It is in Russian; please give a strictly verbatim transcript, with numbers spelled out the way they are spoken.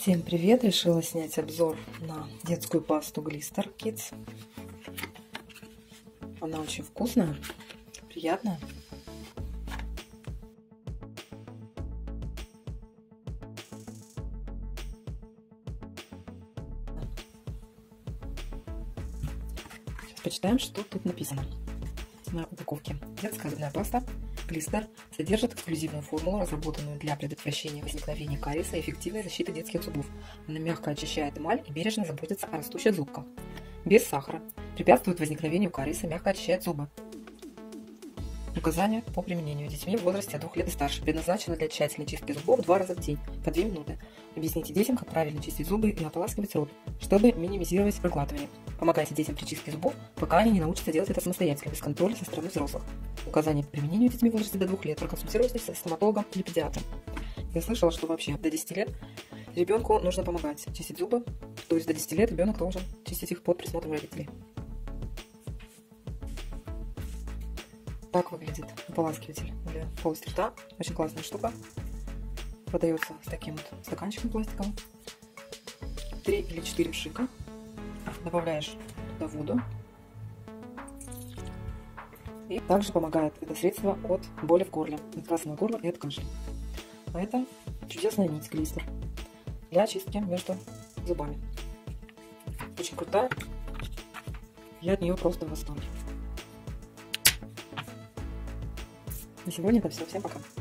Всем привет! Решила снять обзор на детскую пасту Glister Kids. Она очень вкусная, приятная. Сейчас почитаем, что тут написано на упаковке. Детская зубная паста Glister содержит эксклюзивную формулу, разработанную для предотвращения возникновения кариеса и эффективной защиты детских зубов. Она мягко очищает эмаль и бережно заботится о растущих зубках. Без сахара. Препятствует возникновению кариеса, мягко очищает зубы. Указания по применению детьми в возрасте от двух лет и старше. Предназначена для тщательной чистки зубов два раза в день, по две минуты. Объясните детям, как правильно чистить зубы и ополаскивать рот, чтобы минимизировать проглатывание. Помогайте детям при чистке зубов, пока они не научатся делать это самостоятельно, без контроля со стороны взрослых. Указания по применению детьми в возрасте до двух лет. Проконсультируйтесь со стоматологом или педиатром. Я слышала, что вообще до десяти лет ребенку нужно помогать чистить зубы, то есть до десяти лет ребенок должен чистить их под присмотром родителей. Так выглядит ополаскиватель для полости рта. Очень классная штука. Продается с таким вот стаканчиком пластиковым. Три или четыре шика. Добавляешь туда воду. И также помогает это средство от боли в горле, от красного горла и от кашля. А это чудесная нить Glister для чистки между зубами. Очень крутая. Я от нее просто в восторге. На сегодня это все. Всем пока.